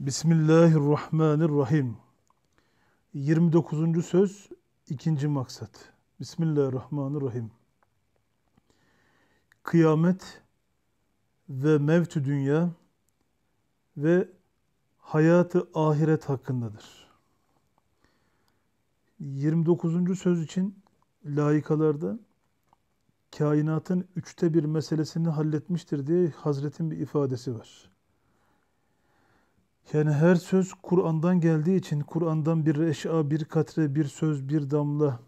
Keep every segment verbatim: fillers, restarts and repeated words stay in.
Bismillahirrahmanirrahim. yirmi dokuzuncu Söz, İkinci Maksat. Bismillahirrahmanirrahim. Kıyamet ve mevt-ü dünya ve hayat-ı ahiret hakkındadır. yirmi dokuzuncu Söz için layıkalarda kainatın üçte bir meselesini halletmiştir diye Hazret'in bir ifadesi var. Yani her söz Kur'an'dan geldiği için Kur'an'dan bir eş'a, bir katre, bir söz, bir damla,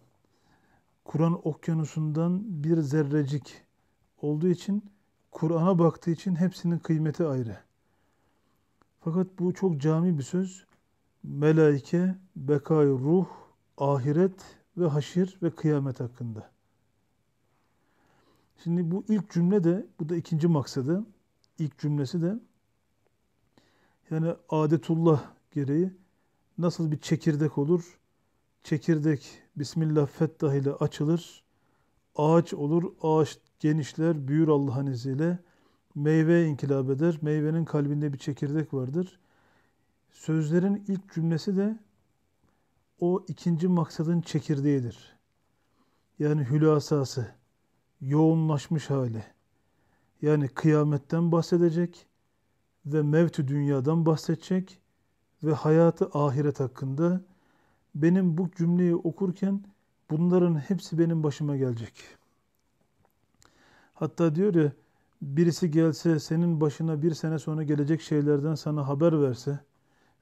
Kur'an okyanusundan bir zerrecik olduğu için, Kur'an'a baktığı için hepsinin kıymeti ayrı. Fakat bu çok cami bir söz. Melaike, bekay, ruh, ahiret ve haşir ve kıyamet hakkında. Şimdi bu ilk cümle de, bu da ikinci maksadı, ilk cümlesi de, yani Adetullah gereği nasıl bir çekirdek olur? Çekirdek Bismillah fettah ile açılır. Ağaç olur, ağaç genişler, büyür Allah'ın izniyle. Meyve inkılap eder. Meyvenin kalbinde bir çekirdek vardır. Sözlerin ilk cümlesi de o ikinci maksadın çekirdeğidir. Yani hülasası, yoğunlaşmış hali. Yani kıyametten bahsedecek ve mevt-ü dünyadan bahsedecek ve hayatı ahiret hakkında. Benim bu cümleyi okurken bunların hepsi benim başıma gelecek. Hatta diyor ya, birisi gelse senin başına bir sene sonra gelecek şeylerden sana haber verse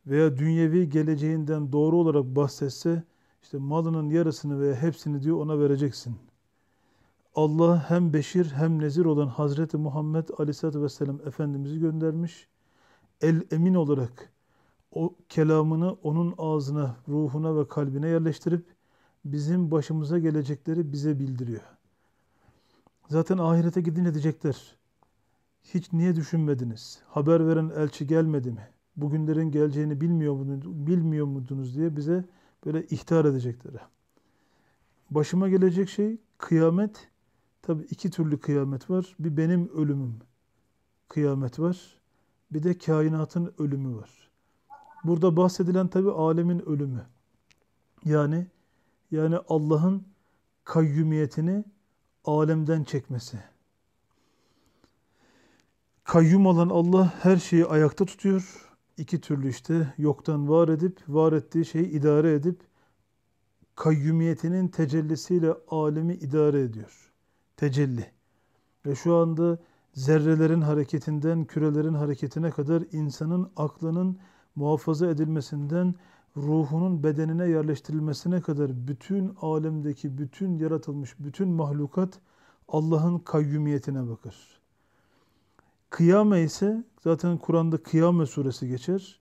veya dünyevi geleceğinden doğru olarak bahsetse, işte malının yarısını veya hepsini diyor ona vereceksin. Allah hem beşir hem nezir olan Hazreti Muhammed Aleyhisselatü Vesselam Efendimiz'i göndermiş. El-emin olarak o kelamını onun ağzına, ruhuna ve kalbine yerleştirip bizim başımıza gelecekleri bize bildiriyor. Zaten ahirete gidin edecekler. Hiç niye düşünmediniz? Haber veren elçi gelmedi mi? Bugünlerin geleceğini bilmiyor muydunuz, bilmiyor muydunuz diye bize böyle ihtar edecekler. Başıma gelecek şey kıyamet. Tabi iki türlü kıyamet var. Bir benim ölümüm kıyamet var. Bir de kainatın ölümü var. Burada bahsedilen tabi alemin ölümü. Yani yani Allah'ın kayyumiyetini alemden çekmesi. Kayyum olan Allah her şeyi ayakta tutuyor. İki türlü işte yoktan var edip, var ettiği şeyi idare edip, kayyumiyetinin tecellisiyle alemi idare ediyor. Tecelli. Ve şu anda zerrelerin hareketinden kürelerin hareketine kadar insanın aklının muhafaza edilmesinden ruhunun bedenine yerleştirilmesine kadar bütün alemdeki bütün yaratılmış bütün mahlukat Allah'ın kayyumiyetine bakar. Kıyame ise zaten Kur'an'da Kıyame suresi geçer.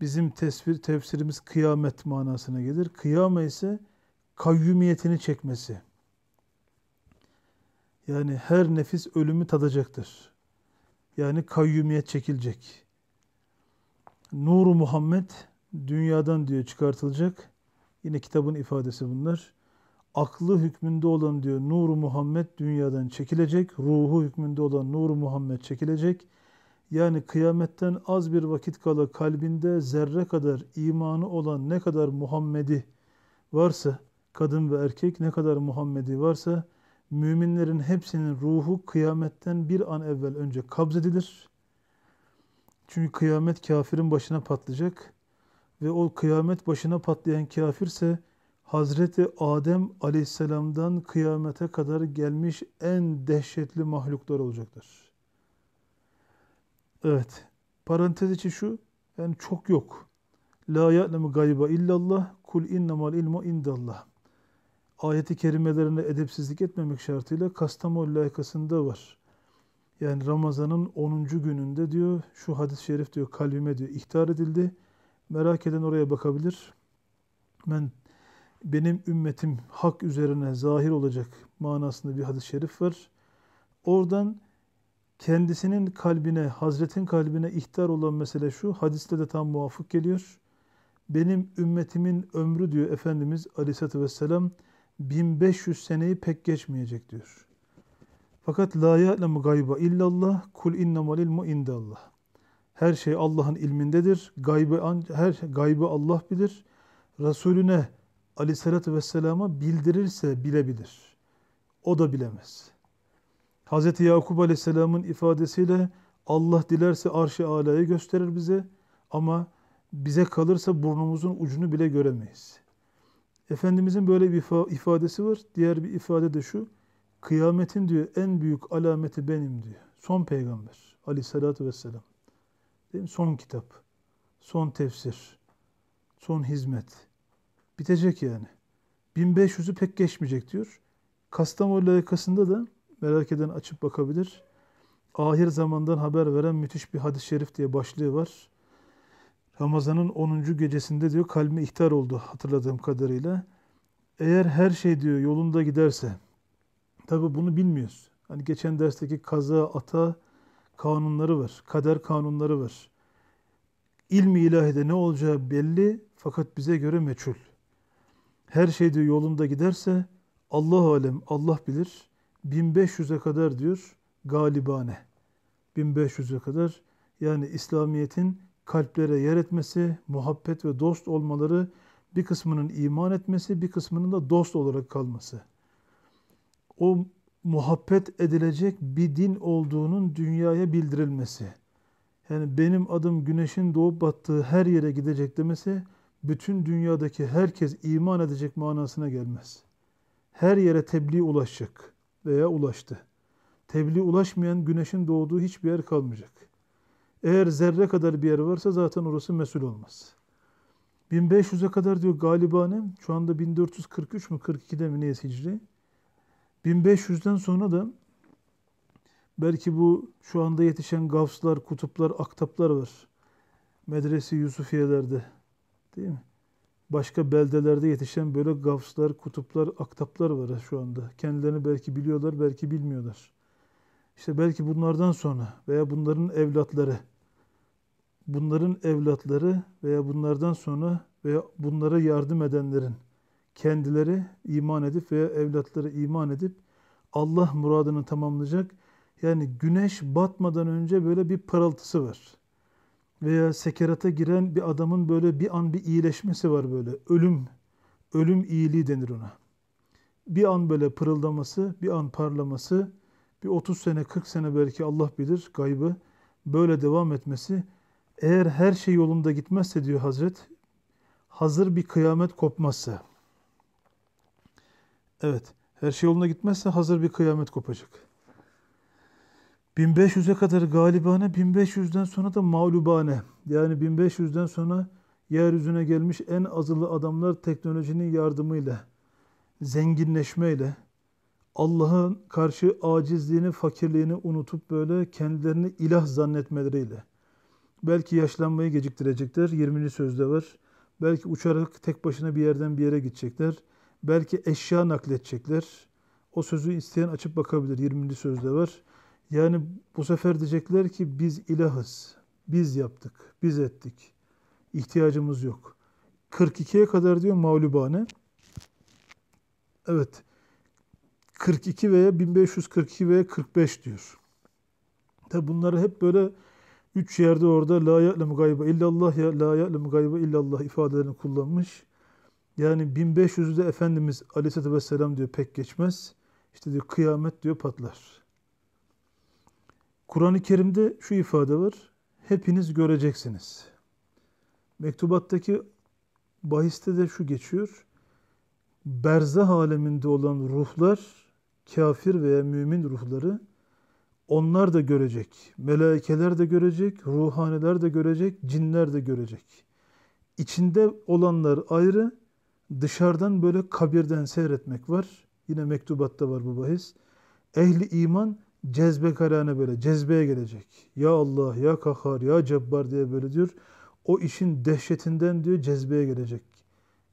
Bizim tesvir, tefsirimiz kıyamet manasına gelir. Kıyame ise kayyumiyetini çekmesi. Yani her nefis ölümü tadacaktır. Yani kayyumiyet çekilecek. Nur-u Muhammed dünyadan diyor çıkartılacak. Yine kitabın ifadesi bunlar. Aklı hükmünde olan diyor Nur-u Muhammed dünyadan çekilecek. Ruhu hükmünde olan Nur-u Muhammed çekilecek. Yani kıyametten az bir vakit kala kalbinde zerre kadar imanı olan ne kadar Muhammedi varsa, kadın ve erkek ne kadar Muhammedi varsa, müminlerin hepsinin ruhu kıyametten bir an evvel önce kabzedilir. Çünkü kıyamet kafirin başına patlayacak ve o kıyamet başına patlayan kafirse Hazreti Adem Aleyhisselam'dan kıyamete kadar gelmiş en dehşetli mahluklar olacaktır. Evet. Parantez içi şu, yani çok yok. Lâ ya'lemü'l-gaybe illallah, kul innemel ilmu indallah. Ayet-i kerimelerine edepsizlik etmemek şartıyla Kastamonu Lahikası'nda var. Yani Ramazan'ın onuncu gününde diyor, şu hadis-i şerif diyor, kalbime diyor, ihtar edildi. Merak eden oraya bakabilir. Ben, benim ümmetim hak üzerine zahir olacak manasında bir hadis-i şerif var. Oradan kendisinin kalbine, Hazret'in kalbine ihtar olan mesele şu, hadiste de tam muvafık geliyor. Benim ümmetimin ömrü diyor Efendimiz Aleyhisselatü Vesselam bin beş yüz seneyi pek geçmeyecek diyor. Fakat la ya'lemü'l-gaybe illallah, kul innemel ilmu indallah. Her şey Allah'ın ilmindedir. Gaybı, her gaybı Allah bilir. Resulüne Aleyhisselatü Vesselam'a bildirirse bilebilir. O da bilemez. Hz. Yakub Aleyhisselam'ın ifadesiyle Allah dilerse Arş-ı Alâ'yı gösterir bize ama bize kalırsa burnumuzun ucunu bile göremeyiz. Efendimizin böyle bir ifadesi var. Diğer bir ifade de şu. Kıyametin diyor en büyük alameti benim diyor. Son peygamber Aleyhisselatü Vesselam. Değil mi? Son kitap, son tefsir, son hizmet. Bitecek yani. bin beş yüzü pek geçmeyecek diyor. Kastamonu Lahikası'nda da merak eden açıp bakabilir. Ahir zamandan haber veren müthiş bir hadis-i şerif diye başlığı var. Ramazan'ın onuncu gecesinde diyor kalbi ihtar oldu hatırladığım kadarıyla. Eğer her şey diyor yolunda giderse, tabi bunu bilmiyoruz. Hani geçen dersteki kaza, ata kanunları var, kader kanunları var. İlmi ilahide ne olacağı belli fakat bize göre meçhul. Her şey diyor yolunda giderse Allah alem, Allah bilir. bin beş yüze kadar diyor galibane. bin beş yüze kadar yani İslamiyet'in kalplere yer etmesi, muhabbet ve dost olmaları, bir kısmının iman etmesi, bir kısmının da dost olarak kalması. O muhabbet edilecek bir din olduğunun dünyaya bildirilmesi. Yani benim adım güneşin doğup battığı her yere gidecek demesi, bütün dünyadaki herkes iman edecek manasına gelmez. Her yere tebliğ ulaşacak veya ulaştı. Tebliğ ulaşmayan güneşin doğduğu hiçbir yer kalmayacak. Eğer zerre kadar bir yer varsa zaten orası mesul olmaz. bin beş yüze kadar diyor galibanem, şu anda bin dört yüz kırk üç mü kırk ikide mi neyse hicri. bin beş yüzden sonra da belki bu şu anda yetişen gavslar, kutuplar, aktaplar var. Medresi Yusufiyelerde değil mi? Başka beldelerde yetişen böyle gavslar, kutuplar, aktaplar var şu anda. Kendilerini belki biliyorlar, belki bilmiyorlar. İşte belki bunlardan sonra veya bunların evlatları, bunların evlatları veya bunlardan sonra veya bunlara yardım edenlerin kendileri iman edip veya evlatları iman edip Allah muradını tamamlayacak. Yani güneş batmadan önce böyle bir parıltısı var. Veya sekerata giren bir adamın böyle bir an bir iyileşmesi var böyle. Ölüm, ölüm iyiliği denir ona. Bir an böyle pırıldaması, bir an parlaması, bir otuz sene, kırk sene belki Allah bilir gaybı böyle devam etmesi. Eğer her şey yolunda gitmezse diyor Hazret, hazır bir kıyamet kopmazsa. Evet, her şey yoluna gitmezse hazır bir kıyamet kopacak. bin beş yüze kadar galibane, bin beş yüzden sonra da mağlubane. Yani bin beş yüzden sonra yeryüzüne gelmiş en azılı adamlar teknolojinin yardımıyla, zenginleşmeyle, Allah'ın karşı acizliğini, fakirliğini unutup böyle kendilerini ilah zannetmeleriyle. Belki yaşlanmayı geciktirecekler, yirminci sözde var. Belki uçarak tek başına bir yerden bir yere gidecekler. Belki eşya nakledecekler. O sözü isteyen açıp bakabilir. yirminci sözde var. Yani bu sefer diyecekler ki biz ilahız. Biz yaptık. Biz ettik. İhtiyacımız yok. kırk ikiye kadar diyor mağlubane. Evet. kırk iki veya bin beş yüz kırk iki veya kırk beş diyor. Tabi bunları hep böyle üç yerde orada Lâ ya'lemü'l-gaybe illallah ya Lâ ya'lemü'l-gaybe illallah ifadelerini kullanmış. Yani bin beş yüzde Efendimiz Aleyhisselatü Vesselam diyor pek geçmez. İşte diyor kıyamet diyor patlar. Kur'an-ı Kerim'de şu ifade var. Hepiniz göreceksiniz. Mektubattaki bahiste de şu geçiyor. Berzah aleminde olan ruhlar, kafir veya mümin ruhları, onlar da görecek. Melaikeler de görecek, ruhaneler de görecek, cinler de görecek. İçinde olanlar ayrı, dışarıdan böyle kabirden seyretmek var. Yine mektubatta var bu bahis. Ehli iman cezbekarane böyle, cezbeye gelecek. Ya Allah, ya Kahhar, ya Cebbar diye böyle diyor. O işin dehşetinden diyor cezbeye gelecek.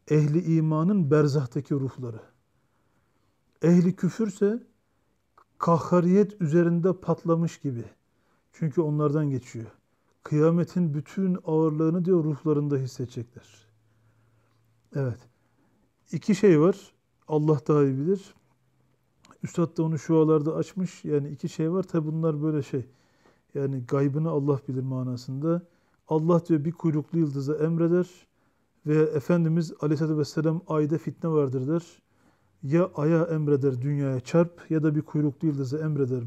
Ehli imanın berzahtaki ruhları. Ehli küfürse kahhariyet üzerinde patlamış gibi. Çünkü onlardan geçiyor. Kıyametin bütün ağırlığını diyor ruhlarında hissedecekler. Evet. İki şey var. Allah daha iyi bilir. Üstad da onu şualarda açmış. Yani iki şey var. Tabi bunlar böyle şey. yani gaybını Allah bilir manasında. Allah diyor bir kuyruklu yıldıza emreder ve Efendimiz Aleyhisselatü Vesselam ayda fitne vardır der. Ya aya emreder dünyaya çarp ya da bir kuyruklu yıldıza emreder.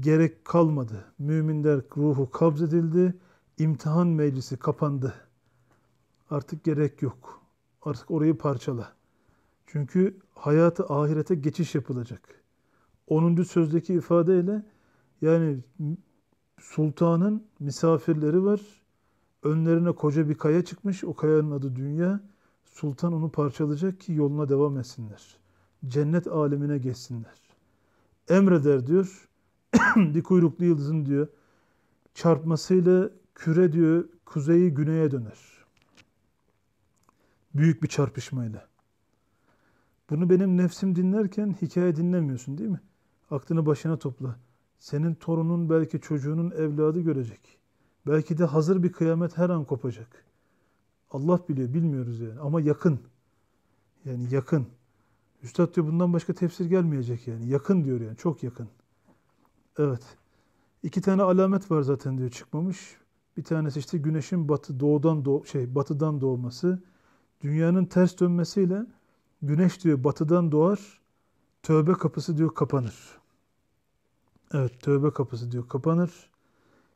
Gerek kalmadı. Müminler ruhu kabzedildi. İmtihan meclisi kapandı. Artık gerek yok. Artık orayı parçala. Çünkü hayatı ahirete geçiş yapılacak. onuncu sözdeki ifadeyle yani sultanın misafirleri var. Önlerine koca bir kaya çıkmış. O kayanın adı dünya. Sultan onu parçalayacak ki yoluna devam etsinler. Cennet alemine geçsinler. Emreder diyor. Bir kuyruklu yıldızın diyor çarpmasıyla küre diyor kuzeyi güneye döner. Büyük bir çarpışmayla. Bunu benim nefsim dinlerken hikaye dinlemiyorsun değil mi? Aklını başına topla. Senin torunun belki çocuğunun evladı görecek. Belki de hazır bir kıyamet her an kopacak. Allah biliyor, bilmiyoruz yani ama yakın. Yani yakın. Üstad diyor bundan başka tefsir gelmeyecek yani. Yakın diyor yani, çok yakın. Evet. İki tane alamet var zaten diyor çıkmamış. Bir tanesi işte güneşin batı doğudan doğ şey batıdan doğması, dünyanın ters dönmesiyle güneş diyor batıdan doğar. Tövbe kapısı diyor kapanır. Evet, tövbe kapısı diyor kapanır.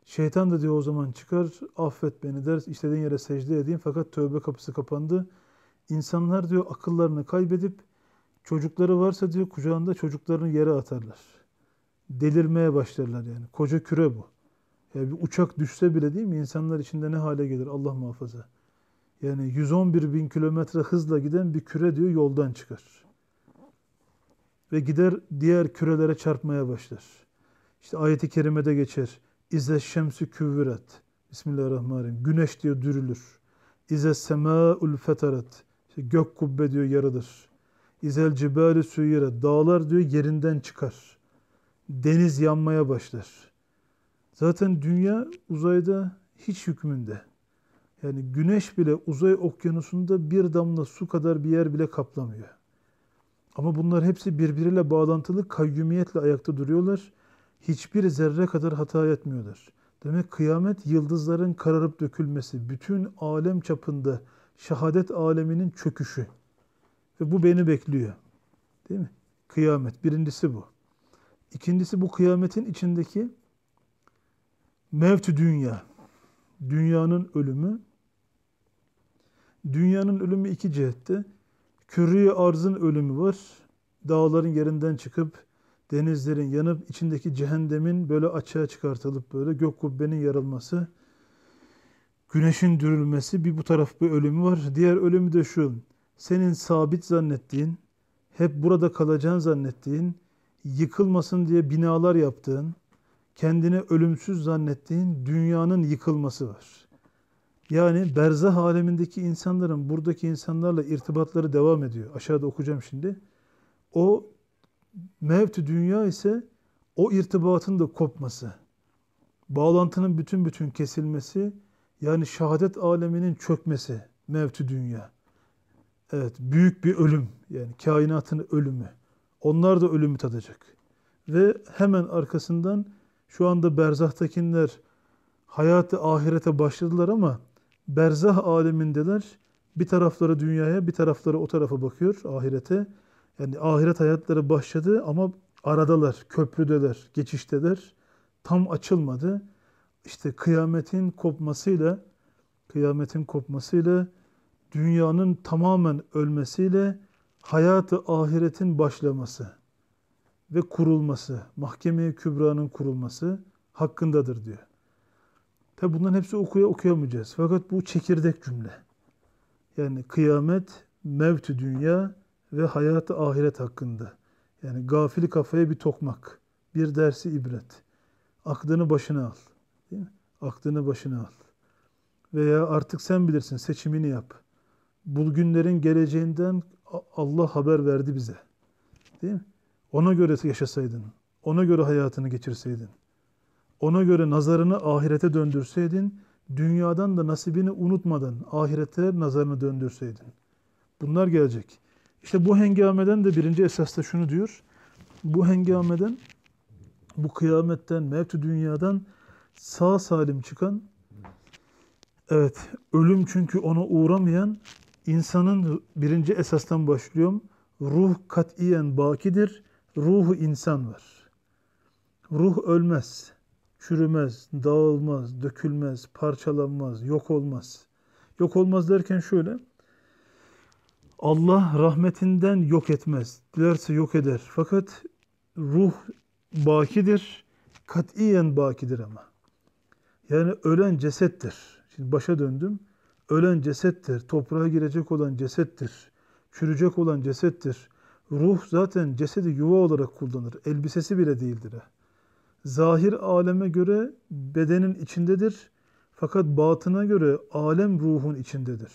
Şeytan da diyor o zaman çıkar, affet beni der, istediğin yere secde edeyim fakat tövbe kapısı kapandı. İnsanlar diyor akıllarını kaybedip çocukları varsa diyor kucağında çocuklarını yere atarlar. Delirmeye başlarlar yani. Koca küre bu. Yani bir uçak düşse bile değil mi? İnsanlar içinde ne hale gelir Allah muhafaza. Yani yüz on bir bin kilometre hızla giden bir küre diyor yoldan çıkar. Ve gider diğer kürelere çarpmaya başlar. İşte ayet-i kerimede geçer. İze şemsü küvvüret. Bismillahirrahmanirrahim. Güneş diyor dürülür. İze semâ'ul fetaret. İşte gök kubbe diyor yarılır. İzel cibâli suyiret. Dağlar diyor yerinden çıkar. Deniz yanmaya başlar. Zaten dünya uzayda hiç hükmünde. Yani güneş bile uzay okyanusunda bir damla su kadar bir yer bile kaplamıyor. Ama bunlar hepsi birbiriyle bağlantılı, kayyumiyetle ayakta duruyorlar. Hiçbir zerre kadar hata etmiyorlar. Demek kıyamet yıldızların kararıp dökülmesi, bütün alem çapında şahadet aleminin çöküşü. Ve bu beni bekliyor. Değil mi? Kıyamet. Birincisi bu. İkincisi bu kıyametin içindeki mevt-ü dünya, dünyanın ölümü. Dünyanın ölümü iki cihette. Kürri-i arzın ölümü var. Dağların yerinden çıkıp, denizlerin yanıp, içindeki cehennemin böyle açığa çıkartılıp böyle gök kubbenin yarılması, güneşin dürülmesi, bir bu taraf bir ölümü var. Diğer ölümü de şu, senin sabit zannettiğin, hep burada kalacağını zannettiğin, yıkılmasın diye binalar yaptığın, kendini ölümsüz zannettiğin dünyanın yıkılması var. Yani berzah alemindeki insanların buradaki insanlarla irtibatları devam ediyor. Aşağıda okuyacağım şimdi. O mevt-i dünya ise o irtibatın da kopması, bağlantının bütün bütün kesilmesi, yani şahadet aleminin çökmesi mevt-i dünya. Evet, büyük bir ölüm yani kainatın ölümü. Onlar da ölümü tadacak. Ve hemen arkasından şu anda berzahtakiler hayatı ahirete başladılar ama berzah alemindeler. Bir tarafları dünyaya, bir tarafları o tarafa bakıyor, ahirete. Yani ahiret hayatları başladı ama aradalar, köprüdeler, geçişteler. Tam açılmadı. İşte kıyametin kopmasıyla, kıyametin kopmasıyla, dünyanın tamamen ölmesiyle, hayatı ahiretin başlaması ve kurulması, Mahkeme-i Kübra'nın kurulması hakkındadır diyor. Tabi bunların hepsi okuya okuyamayacağız. Fakat bu çekirdek cümle. Yani kıyamet, mevt-i dünya ve hayatı ahiret hakkında. Yani gafili kafaya bir tokmak, bir dersi ibret. Aklını başına al. Değil mi? Aklını başına al. Veya artık sen bilirsin, seçimini yap. Bugünlerin geleceğinden Allah haber verdi bize. Değil mi? Ona göre yaşasaydın, ona göre hayatını geçirseydin, ona göre nazarını ahirete döndürseydin, dünyadan da nasibini unutmadan ahirete nazarını döndürseydin. Bunlar gelecek. İşte bu hengameden de birinci esas da şunu diyor. Bu hengameden bu kıyametten, mevt-ü dünyadan sağ salim çıkan, evet, ölüm çünkü ona uğramayan, insanın birinci esastan başlıyorum, ruh katiyen bakidir, ruhu insan var. Ruh ölmez, çürümez, dağılmaz, dökülmez, parçalanmaz, yok olmaz. Yok olmaz derken şöyle, Allah rahmetinden yok etmez, dilerse yok eder. Fakat ruh bakidir, katiyen bakidir ama. Yani ölen cesettir. Şimdi başa döndüm. Ölen cesettir, toprağa girecek olan cesettir, çürüyecek olan cesettir. Ruh zaten cesedi yuva olarak kullanır, elbisesi bile değildir. Zahir aleme göre bedenin içindedir, fakat batına göre alem ruhun içindedir.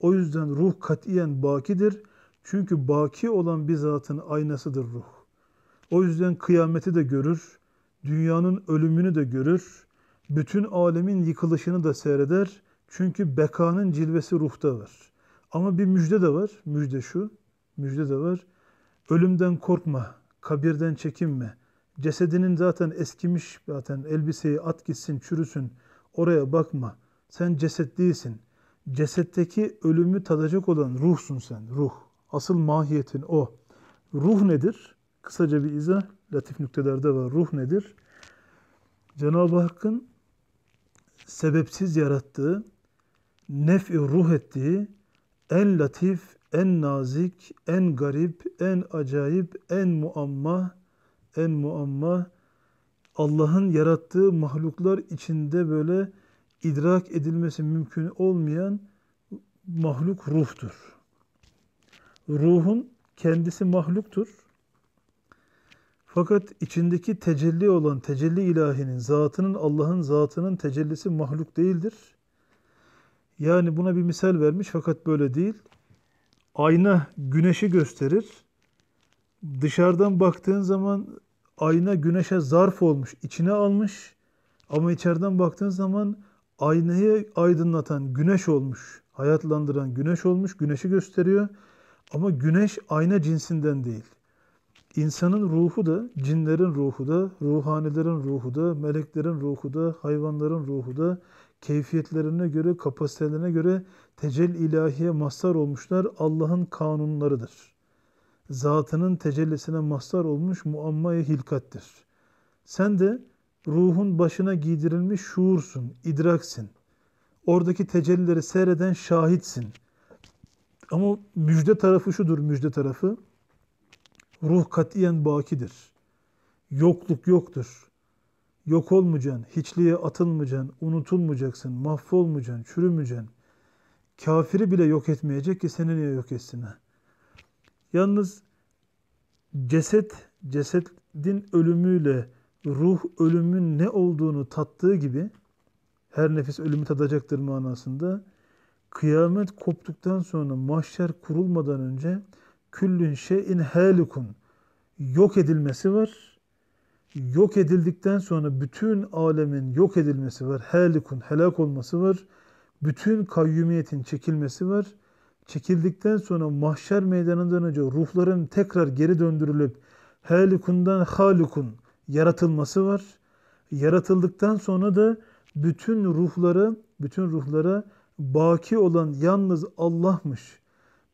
O yüzden ruh katiyen bakidir, çünkü baki olan bir zatın aynasıdır ruh. O yüzden kıyameti de görür, dünyanın ölümünü de görür, bütün alemin yıkılışını da seyreder. Çünkü bekanın cilvesi ruhta var. Ama bir müjde de var. Müjde şu, müjde de var. Ölümden korkma, kabirden çekinme. Cesedinin zaten eskimiş, zaten elbiseyi at gitsin, çürüsün. Oraya bakma. Sen ceset değilsin. Cesetteki ölümü tadacak olan ruhsun sen, ruh. Asıl mahiyetin o. Ruh nedir? Kısaca bir izah, latif nüktelerde var. Ruh nedir? Cenab-ı Hakk'ın sebepsiz yarattığı, nef'i ruh ettiği, en latif, en nazik, en garip, en acayip, en muamma, en muamma, Allah'ın yarattığı mahluklar içinde böyle idrak edilmesi mümkün olmayan mahluk ruhtur. Ruhun kendisi mahluktur. Fakat içindeki tecelli olan tecelli ilahinin, zatının, Allah'ın zatının tecellisi mahluk değildir. Yani buna bir misal vermiş fakat böyle değil. Ayna güneşi gösterir. Dışarıdan baktığın zaman ayna güneşe zarf olmuş, içine almış. Ama içeriden baktığın zaman aynayı aydınlatan güneş olmuş, hayatlandıran güneş olmuş, güneşi gösteriyor. Ama güneş ayna cinsinden değil. İnsanın ruhu da, cinlerin ruhu da, ruhanilerin ruhu da, meleklerin ruhu da, hayvanların ruhu da, keyfiyetlerine göre, kapasitelerine göre tecelli ilahiye mazhar olmuşlar, Allah'ın kanunlarıdır. Zatının tecellisine mazhar olmuş muamma-i hilkattir. Sen de ruhun başına giydirilmiş şuursun, idraksin. Oradaki tecellileri seyreden şahitsin. Ama müjde tarafı şudur, müjde tarafı. Ruh katiyen bakidir. Yokluk yoktur. Yok olmayacaksın, hiçliğe atılmayacaksın, unutulmayacaksın, mahvolmayacaksın, çürümeyeceksin. Kafiri bile yok etmeyecek ki seni niye yok etsin? Ha? Yalnız ceset, cesedin ölümüyle ruh ölümün ne olduğunu tattığı gibi, her nefis ölümü tadacaktır manasında, kıyamet koptuktan sonra, mahşer kurulmadan önce, küllün şeyin helikun, yok edilmesi var. Yok edildikten sonra bütün alemin yok edilmesi var. Helikun, helak olması var. Bütün kayyumiyetin çekilmesi var. Çekildikten sonra mahşer meydanından önce ruhların tekrar geri döndürülüp helikundan halikun yaratılması var. Yaratıldıktan sonra da bütün ruhlara, bütün ruhlara baki olan yalnız Allah'mış.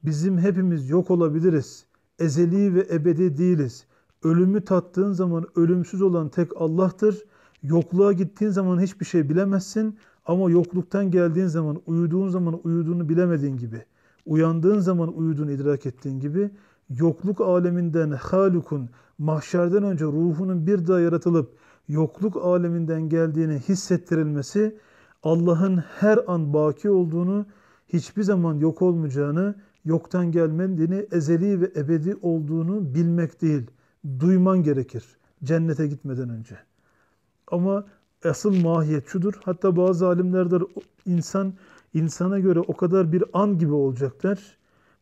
Bizim hepimiz yok olabiliriz. Ezeli ve ebedi değiliz. Ölümü tattığın zaman ölümsüz olan tek Allah'tır. Yokluğa gittiğin zaman hiçbir şey bilemezsin. Ama yokluktan geldiğin zaman, uyuduğun zaman uyuduğunu bilemediğin gibi, uyandığın zaman uyuduğunu idrak ettiğin gibi, yokluk aleminden halukun, mahşerden önce ruhunun bir daha yaratılıp yokluk aleminden geldiğini hissettirilmesi, Allah'ın her an baki olduğunu, hiçbir zaman yok olmayacağını, yoktan gelmediğini, ezeli ve ebedi olduğunu bilmek değil, duyman gerekir cennete gitmeden önce. Ama asıl mahiyet şudur, hatta bazı alimler der, insan, insana göre o kadar bir an gibi olacak der.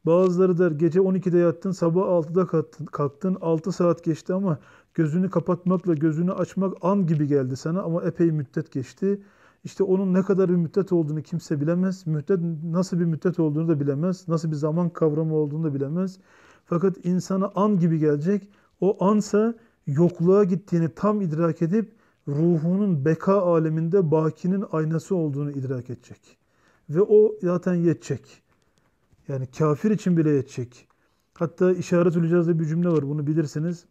Bazıları der, gece on ikide yattın, sabah altıda kalktın, altı saat geçti ama gözünü kapatmakla gözünü açmak an gibi geldi sana ama epey müddet geçti. İşte onun ne kadar bir müddet olduğunu kimse bilemez. Müddet nasıl bir müddet olduğunu da bilemez. Nasıl bir zaman kavramı olduğunu da bilemez. Fakat insana an gibi gelecek. O ansa yokluğa gittiğini tam idrak edip ruhunun beka aleminde bakinin aynası olduğunu idrak edecek. Ve o zaten yetecek. Yani kafir için bile yetecek. Hatta İşaratü'l-İ'caz diye bir cümle var, bunu bilirsiniz.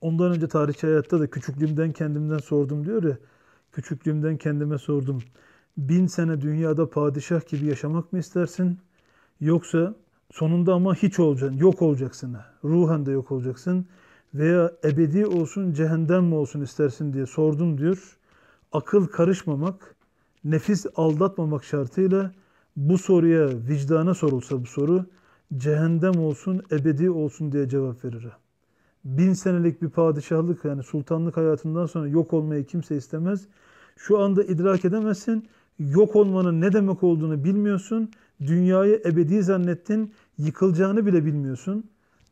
Ondan önce Tarihçe-i Hayat'ta da küçüklüğümden kendimden sordum diyor ya, küçüklüğümden kendime sordum. Bin sene dünyada padişah gibi yaşamak mı istersin? Yoksa sonunda ama hiç olacaksın, yok olacaksın. Ruhen de yok olacaksın. Veya ebedi olsun, cehennem mi olsun istersin diye sordum diyor. Akıl karışmamak, nefis aldatmamak şartıyla bu soruya, vicdana sorulsa bu soru, cehennem olsun, ebedi olsun diye cevap verir. Bin senelik bir padişahlık, yani sultanlık hayatından sonra yok olmayı kimse istemez. Şu anda idrak edemezsin, yok olmanın ne demek olduğunu bilmiyorsun, dünyayı ebedi zannettin, yıkılacağını bile bilmiyorsun.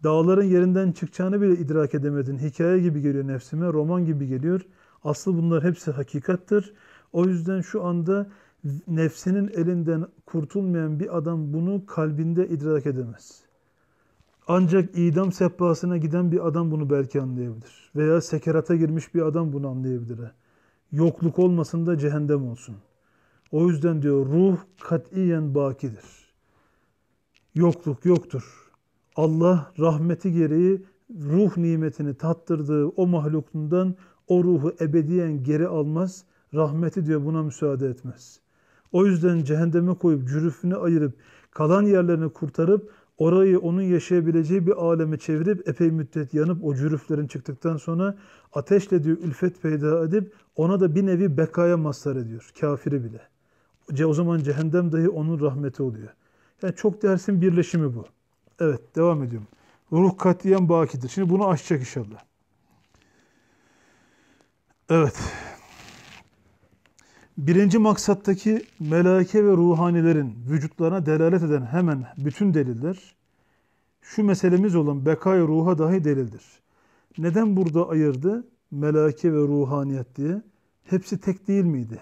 Dağların yerinden çıkacağını bile idrak edemedin. Hikaye gibi geliyor nefsime, roman gibi geliyor. Aslı bunlar hepsi hakikattir. O yüzden şu anda nefsinin elinden kurtulmayan bir adam bunu kalbinde idrak edemez. Ancak idam sehpasına giden bir adam bunu belki anlayabilir. Veya sekerata girmiş bir adam bunu anlayabilir. Yokluk olmasın da cehennem olsun. O yüzden diyor ruh katiyen bakidir. Yokluk yoktur. Allah rahmeti gereği ruh nimetini tattırdığı o mahlukundan o ruhu ebediyen geri almaz. Rahmeti diyor buna müsaade etmez. O yüzden cehenneme koyup cürüfünü ayırıp kalan yerlerini kurtarıp orayı onun yaşayabileceği bir aleme çevirip epey müddet yanıp o cürüflerin çıktıktan sonra ateşle diyor ülfet peyda edip ona da bir nevi bekaya mazhar ediyor kafiri bile. O zaman cehennem dahi onun rahmeti oluyor. Yani çok dersin birleşimi bu. Evet, devam ediyorum. Ruh katiyen bakidir. Şimdi bunu aşacak inşallah. Evet. Birinci maksattaki melaike ve ruhanilerin vücutlarına delalet eden hemen bütün deliller, şu meselemiz olan bekay ruha dahi delildir. Neden burada ayırdı melaike ve ruhaniyet diye? Hepsi tek değil miydi?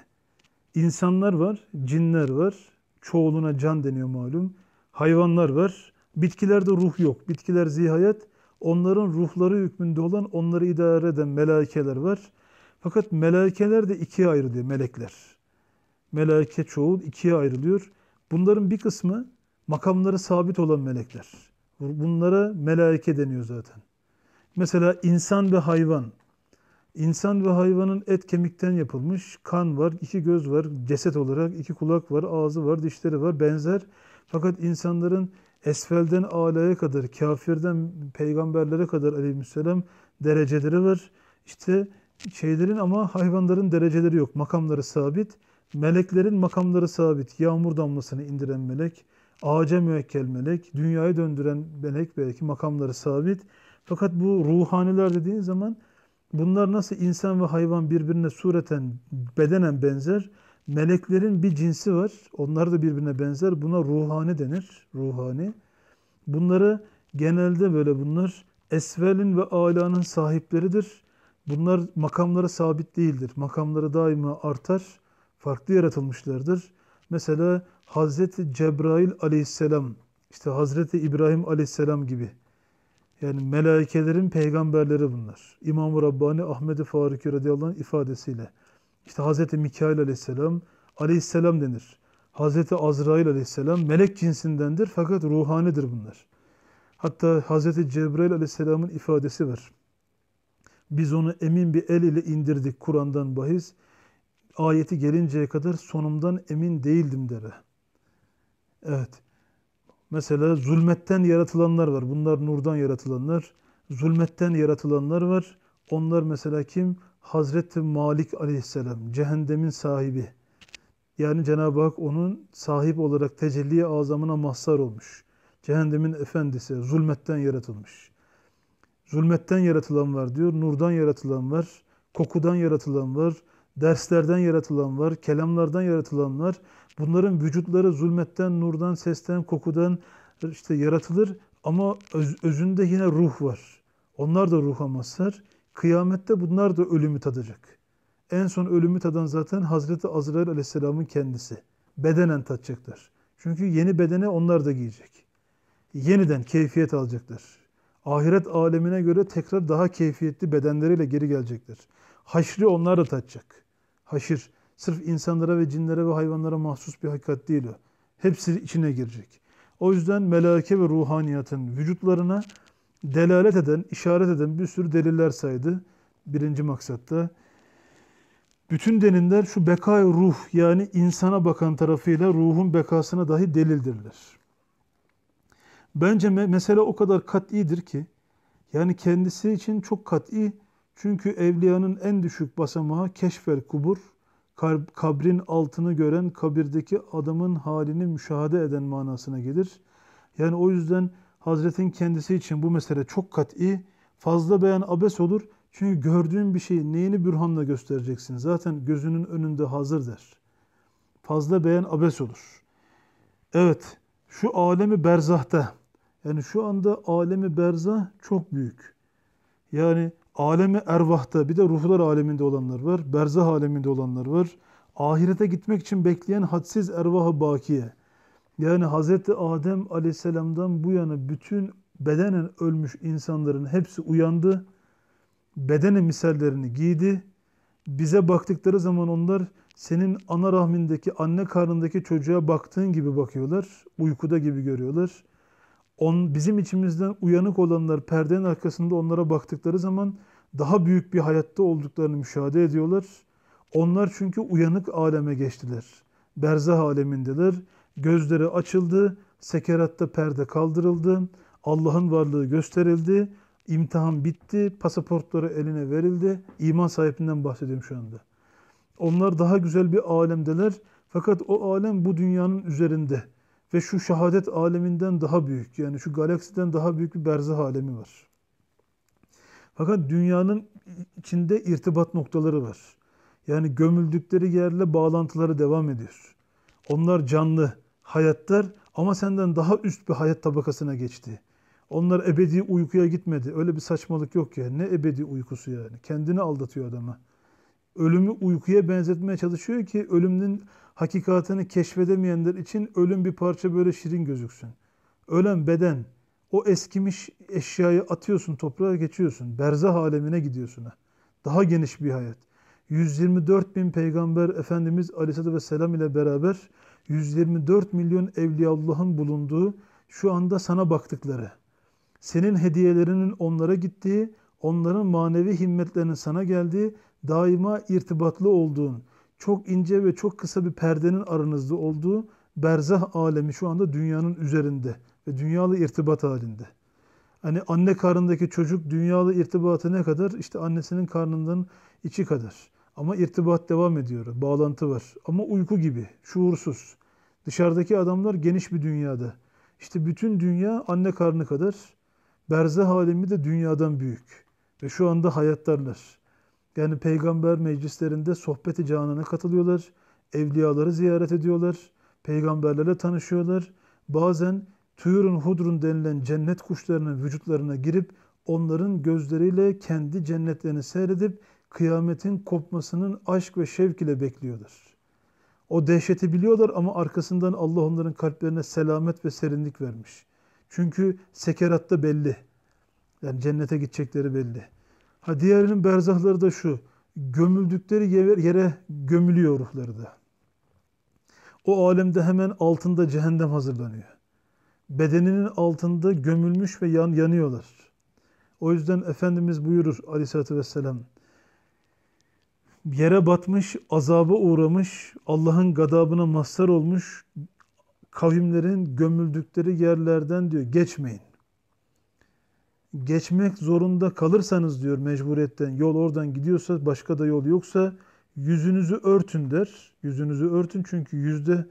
İnsanlar var, cinler var. Çoğuluna can deniyor malum. Hayvanlar var. Bitkilerde ruh yok. Bitkiler zihayet. Onların ruhları hükmünde olan, onları idare eden melaikeler var. Fakat melaikeler de ikiye ayrılıyor, melekler. Melaike çoğul ikiye ayrılıyor. Bunların bir kısmı makamları sabit olan melekler. Bunlara melaike deniyor zaten. Mesela insan ve hayvan. İnsan ve hayvanın et kemikten yapılmış. Kan var, iki göz var, ceset olarak iki kulak var, ağzı var, dişleri var, benzer. Fakat insanların esfelden âlâya kadar, kafirden peygamberlere kadar aleyhisselam dereceleri var. İşte şeylerin ama hayvanların dereceleri yok. Makamları sabit. Meleklerin makamları sabit. Yağmur damlasını indiren melek, ağaca müekkel melek, dünyayı döndüren melek belki makamları sabit. Fakat bu ruhaniler dediğin zaman bunlar nasıl insan ve hayvan birbirine sureten, bedenen benzer. Meleklerin bir cinsi var. Onlar da birbirine benzer. Buna ruhani denir. Ruhani. Bunları genelde böyle bunlar esvelin ve âlânın sahipleridir. Bunlar makamları sabit değildir. Makamları daima artar. Farklı yaratılmışlardır. Mesela Hazreti Cebrail Aleyhisselam, işte Hazreti İbrahim Aleyhisselam gibi. Yani melaikelerin peygamberleri bunlar. İmam-ı Rabbani Ahmed-i Farukî radıyallahu anh ifadesiyle. İşte Hazreti Mikail Aleyhisselam, Aleyhisselam denir. Hazreti Azrail Aleyhisselam, melek cinsindendir fakat ruhanidir bunlar. Hatta Hazreti Cebrail Aleyhisselam'ın ifadesi var. Biz onu emin bir el ile indirdik, Kur'an'dan bahis. Ayeti gelinceye kadar sonumdan emin değildim der. Evet. Mesela zulmetten yaratılanlar var. Bunlar nurdan yaratılanlar. Zulmetten yaratılanlar var. Onlar mesela kim? Hazreti Malik Aleyhisselam, cehennemin sahibi. Yani Cenab-ı Hak onun sahip olarak tecelli-i azamına mahsar olmuş. Cehennemin efendisi, zulmetten yaratılmış. Zulmetten yaratılan var diyor, nurdan yaratılan var, kokudan yaratılan var, derslerden yaratılan var, kelamlardan yaratılan var. Bunların vücutları zulmetten, nurdan, sesten, kokudan işte yaratılır ama öz, özünde yine ruh var. Onlar da ruha mahsar. Kıyamette bunlar da ölümü tadacak. En son ölümü tadan zaten Hazreti Azrail Aleyhisselam'ın kendisi. Bedenen tatacaklar. Çünkü yeni bedene onlar da giyecek. Yeniden keyfiyet alacaklar. ahiret alemine göre tekrar daha keyfiyetli bedenleriyle geri gelecektir. Haşri onlar da tatacak. Haşir, sırf insanlara ve cinlere ve hayvanlara mahsus bir hakikat değil o. Hepsi içine girecek. O yüzden melaike ve ruhaniyatın vücutlarına delalet eden, işaret eden bir sürü deliller saydı. Birinci maksatta. Bütün deninler şu bekay ruh, yani insana bakan tarafıyla ruhun bekasına dahi delildirler. Bence me mesele o kadar kat'idir ki, yani kendisi için çok kat'i, çünkü evliyanın en düşük basamağı keşfel kubur, kabrin altını gören, kabirdeki adamın halini müşahede eden manasına gelir. Yani o yüzden Hazretin kendisi için bu mesele çok kat'i, fazla beyan abes olur. Çünkü gördüğün bir şeyi neyini bürhanla göstereceksin? Zaten gözünün önünde hazır der. Fazla beyan abes olur. Evet, şu alemi berzahta, yani şu anda alemi berzah çok büyük. Yani alemi ervahta, bir de ruhlar aleminde olanlar var, berzah aleminde olanlar var. Ahirete gitmek için bekleyen hadsiz ervah-ı bakiye. Yani Hazreti Adem Aleyhisselam'dan bu yana bütün bedenen ölmüş insanların hepsi uyandı. Bedene misallerini giydi. Bize baktıkları zaman onlar senin ana rahmindeki, anne karnındaki çocuğa baktığın gibi bakıyorlar. Uykuda gibi görüyorlar. On, bizim içimizden uyanık olanlar perdenin arkasında onlara baktıkları zaman daha büyük bir hayatta olduklarını müşahede ediyorlar. Onlar çünkü uyanık aleme geçtiler. Berzah alemindeler. Gözleri açıldı. Sekeratta perde kaldırıldı. Allah'ın varlığı gösterildi. İmtihan bitti, pasaportları eline verildi. İman sahibinden bahsediyorum şu anda. Onlar daha güzel bir alemdeler. Fakat o alem bu dünyanın üzerinde. Ve şu şahadet aleminden daha büyük. Yani şu galaksiden daha büyük bir berzah alemi var. Fakat dünyanın içinde irtibat noktaları var. Yani gömüldükleri yerle bağlantıları devam ediyor. Onlar canlı hayatlar ama senden daha üst bir hayat tabakasına geçti. Onlar ebedi uykuya gitmedi. Öyle bir saçmalık yok ya. Ne ebedi uykusu yani? Kendini aldatıyor adama. Ölümü uykuya benzetmeye çalışıyor ki ölümün hakikatini keşfedemeyenler için ölüm bir parça böyle şirin gözüksün. Ölen beden, o eskimiş eşyayı atıyorsun, toprağa geçiyorsun. Berzah alemine gidiyorsun. Daha geniş bir hayat. yüz yirmi dört bin Peygamber Efendimiz Aleyhisselatü Vesselam ile beraber yüz yirmi dört milyon Evliyaullah'ın bulunduğu, şu anda sana baktıkları, senin hediyelerinin onlara gittiği, onların manevi himmetlerinin sana geldiği, daima irtibatlı olduğun, çok ince ve çok kısa bir perdenin aranızda olduğu berzah alemi şu anda dünyanın üzerinde ve dünyalı irtibat halinde. Hani anne karnındaki çocuk dünyalı irtibatı ne kadar? İşte annesinin karnından içi kadar. Ama irtibat devam ediyor, bağlantı var. Ama uyku gibi, şuursuz. Dışarıdaki adamlar geniş bir dünyada. İşte bütün dünya anne karnı kadar. Berzah alemi de dünyadan büyük. Ve şu anda hayatlarlar. Yani peygamber meclislerinde sohbeti canına katılıyorlar. Evliyaları ziyaret ediyorlar. Peygamberlerle tanışıyorlar. Bazen tüyürün hudrun denilen cennet kuşlarının vücutlarına girip onların gözleriyle kendi cennetlerini seyredip kıyametin kopmasının aşk ve şevk ile bekliyorlar. O dehşeti biliyorlar ama arkasından Allah onların kalplerine selamet ve serinlik vermiş. Çünkü sekeratta belli. Yani cennete gidecekleri belli. Ha, diğerinin berzahları da şu. Gömüldükleri yere gömülüyor ruhları da. O alemde hemen altında cehennem hazırlanıyor. Bedeninin altında gömülmüş ve yan, yanıyorlar. O yüzden Efendimiz buyurur Aleyhisselatü Vesselam. Yere batmış, azaba uğramış, Allah'ın gadabına mazhar olmuş kavimlerin gömüldükleri yerlerden diyor geçmeyin. Geçmek zorunda kalırsanız diyor mecburiyetten, yol oradan gidiyorsa, başka da yol yoksa yüzünüzü örtün der. Yüzünüzü örtün çünkü yüzde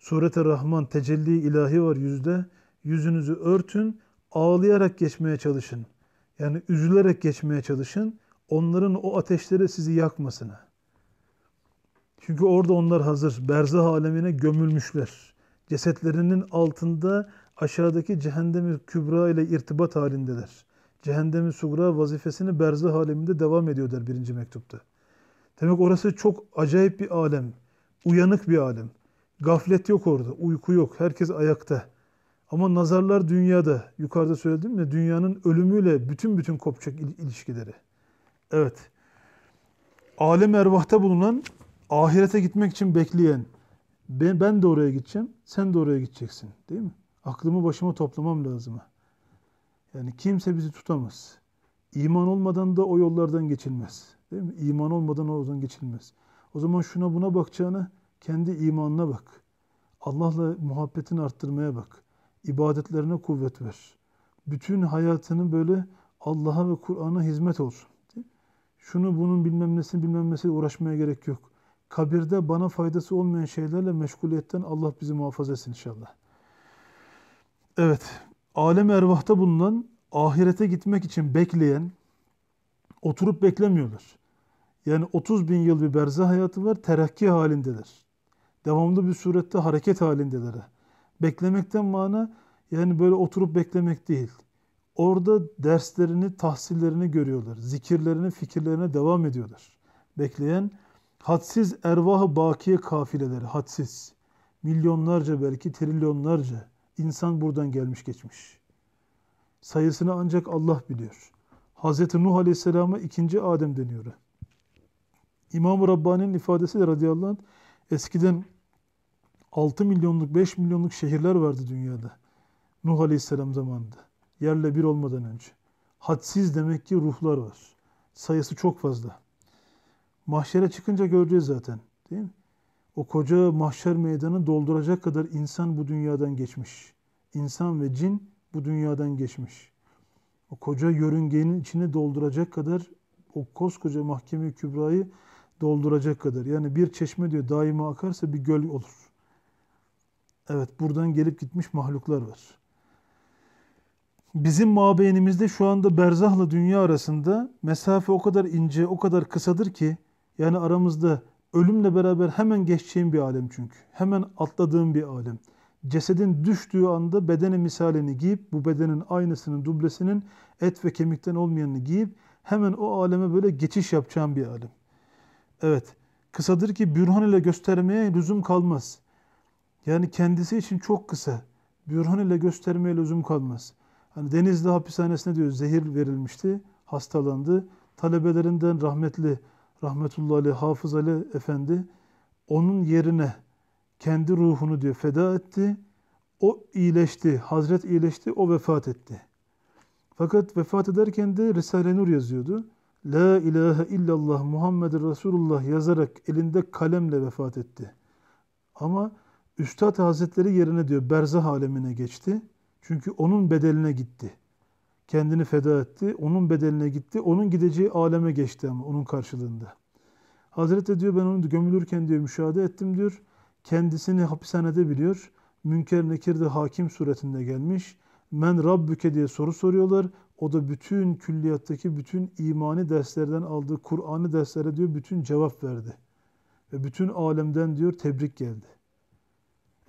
Suret-i Rahman tecelli ilahi var yüzde. Yüzünüzü örtün, ağlayarak geçmeye çalışın. Yani üzülerek geçmeye çalışın. Onların o ateşleri sizi yakmasına. Çünkü orada onlar hazır. Berzah alemine gömülmüşler. Cesetlerinin altında aşağıdaki cehennem-i kübra ile irtibat halindeler. Cehennem-i sugra vazifesini berzah aleminde devam ediyor der birinci mektupta. Demek orası çok acayip bir alem. Uyanık bir alem. Gaflet yok orada. Uyku yok. Herkes ayakta. Ama nazarlar dünyada, yukarıda söyledim ya, dünyanın ölümüyle bütün bütün kopacak il ilişkileri. Evet, alem ervahta bulunan, ahirete gitmek için bekleyen, ben, ben de oraya gideceğim, sen de oraya gideceksin, değil mi? Aklımı başıma toplamam lazım. Yani kimse bizi tutamaz. İman olmadan da o yollardan geçilmez. Değil mi? İman olmadan o yoldan geçilmez. O zaman şuna buna bakacağına kendi imanına bak. Allah'la muhabbetini arttırmaya bak. İbadetlerine kuvvet ver. Bütün hayatını böyle Allah'a ve Kur'an'a hizmet olsun. Şunu bunun bilmem nesini bilmem nesiyle uğraşmaya gerek yok. Kabirde bana faydası olmayan şeylerle meşguliyetten Allah bizi muhafaza etsin inşallah. Evet, alem ervahta bulunan, ahirete gitmek için bekleyen, oturup beklemiyorlar. Yani otuz bin yıl bir berzah hayatı var, terakki halindeler. Devamlı bir surette hareket halindeler. Beklemekten mana, yani böyle oturup beklemek değil. Orada derslerini, tahsillerini görüyorlar. Zikirlerine, fikirlerine devam ediyorlar. Bekleyen, hadsiz ervah-ı bakiye kafileleri, hadsiz. Milyonlarca belki, trilyonlarca insan buradan gelmiş geçmiş. Sayısını ancak Allah biliyor. Hazreti Nuh Aleyhisselam'a ikinci Adem deniyor. İmam-ı Rabbani'nin ifadesiyle radıyallahu anh, eskiden altı milyonluk, beş milyonluk şehirler vardı dünyada. Nuh Aleyhisselam zamanında. Yerle bir olmadan önce. Hadsiz demek ki ruhlar var. Sayısı çok fazla. Mahşere çıkınca göreceğiz zaten. Değil mi? O koca mahşer meydanı dolduracak kadar insan bu dünyadan geçmiş. İnsan ve cin bu dünyadan geçmiş. O koca yörüngenin içini dolduracak kadar, o koskoca Mahkeme-i Kübra'yı dolduracak kadar. Yani bir çeşme diyor daima akarsa bir göl olur. Evet, buradan gelip gitmiş mahluklar var. Bizim mabeynimizde şu anda berzahla dünya arasında mesafe o kadar ince, o kadar kısadır ki, yani aramızda ölümle beraber hemen geçeceğim bir alem çünkü. Hemen atladığım bir alem. Cesedin düştüğü anda bedene misalini giyip, bu bedenin aynısının, dublesinin, et ve kemikten olmayanını giyip, hemen o aleme böyle geçiş yapacağım bir alem. Evet, kısadır ki bürhan ile göstermeye lüzum kalmaz. Yani kendisi için çok kısa. Bürhan ile göstermeye lüzum kalmaz. Hani Denizli hapishanesine diyor zehir verilmişti, hastalandı. Talebelerinden rahmetli, rahmetullahi aleyh, Hafız Ali Efendi, onun yerine kendi ruhunu diyor feda etti. O iyileşti, Hazret iyileşti, o vefat etti. Fakat vefat ederken de Risale-i Nur yazıyordu. La ilahe illallah Muhammedun Resulullah yazarak elinde kalemle vefat etti. Ama Üstad Hazretleri yerine diyor berzah alemine geçti. Çünkü onun bedeline gitti. Kendini feda etti, onun bedeline gitti, onun gideceği aleme geçti ama onun karşılığında. Hazret de diyor ben onu gömülürken diyor müşahede ettim diyor. Kendisini hapishanede biliyor. Münker Nekir de hakim suretinde gelmiş. Men Rabbüke diye soru soruyorlar. O da bütün külliyattaki bütün imani derslerden aldığı Kur'an'ı derslere diyor bütün cevap verdi. Ve bütün alemden diyor tebrik geldi.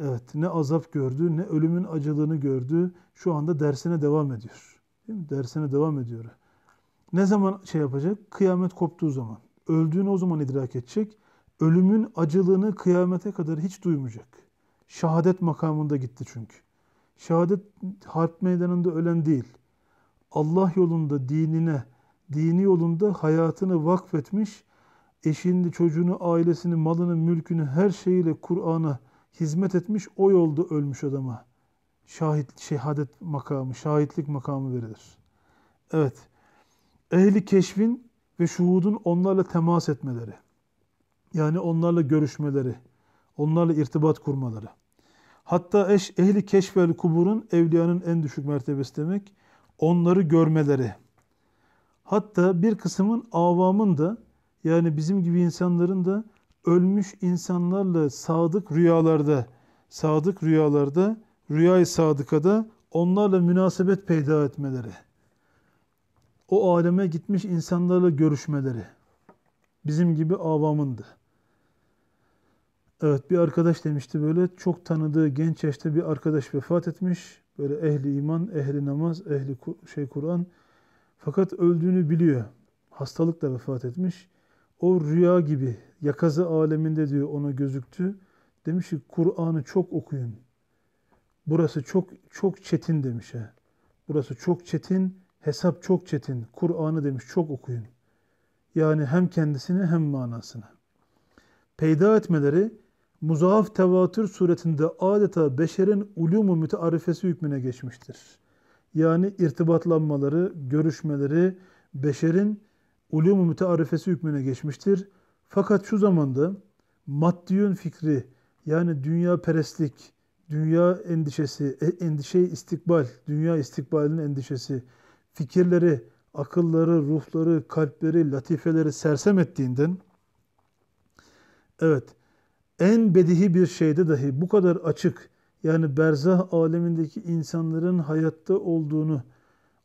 Evet, ne azap gördü, ne ölümün acılığını gördü. Şu anda dersine devam ediyor. Değil mi? Dersine devam ediyor. Ne zaman şey yapacak? Kıyamet koptuğu zaman. Öldüğünü o zaman idrak edecek. Ölümün acılığını kıyamete kadar hiç duymayacak. Şahadet makamında gitti çünkü. Şahadet harp meydanında ölen değil. Allah yolunda dinine, dini yolunda hayatını vakfetmiş, eşini, çocuğunu, ailesini, malını, mülkünü, her şeyiyle Kur'an'a hizmet etmiş, o yolda ölmüş adama. Şahit, şehadet makamı, şahitlik makamı verilir. Evet, ehli keşfin ve şuhudun onlarla temas etmeleri, yani onlarla görüşmeleri, onlarla irtibat kurmaları. Hatta eş, ehli keşf ve kuburun evliyanın en düşük mertebesi demek, onları görmeleri. Hatta bir kısmın avamın da, yani bizim gibi insanların da ölmüş insanlarla sadık rüyalarda, sadık rüyalarda, rüyayı sadıkada onlarla münasebet peyda etmeleri. O aleme gitmiş insanlarla görüşmeleri. Bizim gibi avamındı. Evet, bir arkadaş demişti böyle, çok tanıdığı genç yaşta bir arkadaş vefat etmiş. Böyle ehli iman, ehli namaz, ehli şey Kur'an. Fakat öldüğünü biliyor. Hastalıkla vefat etmiş. O rüya gibi yakazı aleminde diyor ona gözüktü. Demiş ki Kur'an'ı çok okuyun. Burası çok çok çetin demiş. He. Burası çok çetin, hesap çok çetin. Kur'an'ı demiş çok okuyun. Yani hem kendisini hem manasını. Peyda etmeleri muzaaf tevatür suretinde adeta beşerin ulûm-u mütearifesi hükmüne geçmiştir. Yani irtibatlanmaları, görüşmeleri beşerin ulûm-u mütearifesi hükmüne geçmiştir. Fakat şu zamanda maddiyün fikri yani dünya perestlik, dünya endişesi, endişe istikbal, dünya istikbalinin endişesi, fikirleri, akılları, ruhları, kalpleri, latifeleri sersem ettiğinden, evet, en bedihi bir şeyde dahi bu kadar açık, yani berzah alemindeki insanların hayatta olduğunu,